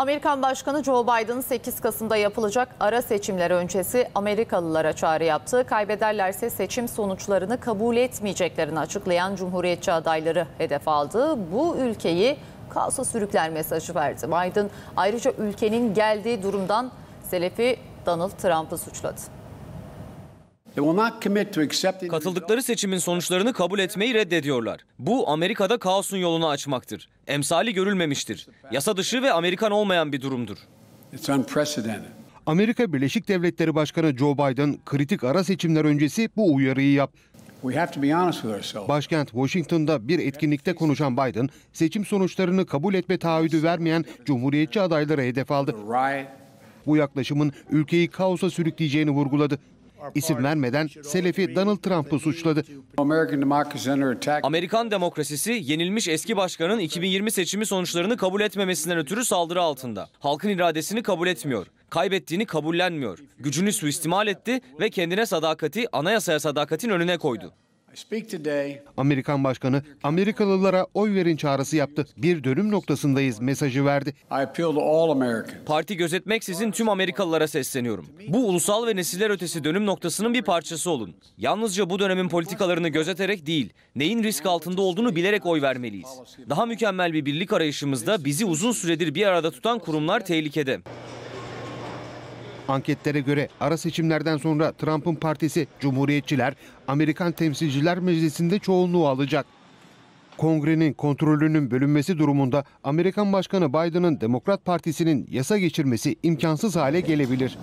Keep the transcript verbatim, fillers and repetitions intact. Amerikan Başkanı Joe Biden sekiz Kasım'da yapılacak ara seçimler öncesi Amerikalılara çağrı yaptı. Kaybederlerse seçim sonuçlarını kabul etmeyeceklerini açıklayan Cumhuriyetçi adayları hedef aldı. Bu ülkeyi kaosa sürükler mesajı verdi. Biden ayrıca ülkenin geldiği durumdan Selefi Donald Trump'ı suçladı. Katıldıkları seçimin sonuçlarını kabul etmeyi reddediyorlar. Bu Amerika'da kaosun yolunu açmaktır. Emsali görülmemiştir. Yasa dışı ve Amerikan olmayan bir durumdur. Amerika Birleşik Devletleri Başkanı Joe Biden kritik ara seçimler öncesi bu uyarıyı yaptı. Başkent Washington'da bir etkinlikte konuşan Biden, seçim sonuçlarını kabul etme taahhüdü vermeyen Cumhuriyetçi adaylara hedef aldı. Bu yaklaşımın ülkeyi kaosa sürükleyeceğini vurguladı. İsim vermeden Selefi Donald Trump'ı suçladı. Amerikan demokrasisi yenilmiş eski başkanın iki bin yirmi seçimi sonuçlarını kabul etmemesinden ötürü saldırı altında. Halkın iradesini kabul etmiyor, kaybettiğini kabullenmiyor. Gücünü suistimal etti ve kendine sadakati, anayasaya sadakatin önüne koydu. Amerikan Başkanı Amerikalılara oy verin çağrısı yaptı. Bir dönüm noktasındayız mesajı verdi. Parti gözetmeksizin tüm Amerikalılara sesleniyorum. Bu ulusal ve nesiller ötesi dönüm noktasının bir parçası olun. Yalnızca bu dönemin politikalarını gözeterek değil, neyin risk altında olduğunu bilerek oy vermeliyiz. Daha mükemmel bir birlik arayışımızda bizi uzun süredir bir arada tutan kurumlar tehlikede. Anketlere göre ara seçimlerden sonra Trump'ın partisi Cumhuriyetçiler, Amerikan Temsilciler Meclisi'nde çoğunluğu alacak. Kongre'nin kontrolünün bölünmesi durumunda Amerikan Başkanı Biden'ın Demokrat Partisi'nin yasa geçirmesi imkansız hale gelebilir.